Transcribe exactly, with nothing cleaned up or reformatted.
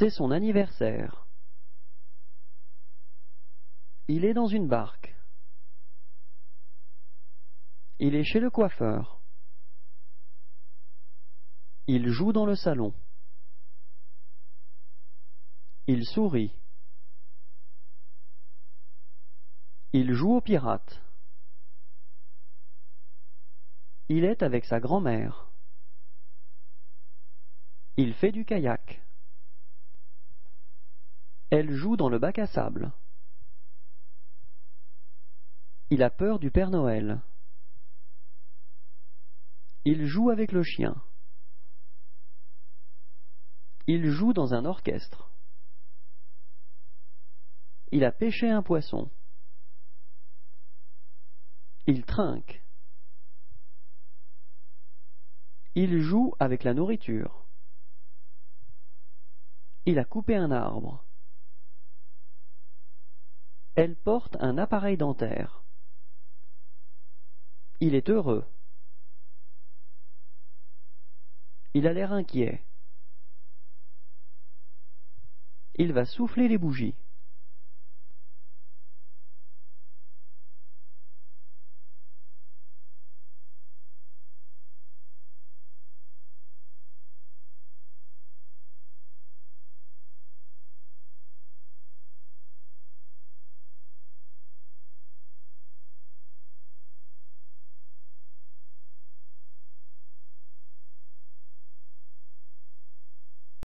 C'est son anniversaire. Il est dans une barque. Il est chez le coiffeur. Il joue dans le salon. Il sourit. Il joue aux pirates. Il est avec sa grand-mère. Il fait du kayak. Elle joue dans le bac à sable. Il a peur du Père Noël. Il joue avec le chien. Il joue dans un orchestre. Il a pêché un poisson. Il trinque. Il joue avec la nourriture. Il a coupé un arbre. Elle porte un appareil dentaire. Il est heureux. Il a l'air inquiet. Il va souffler les bougies.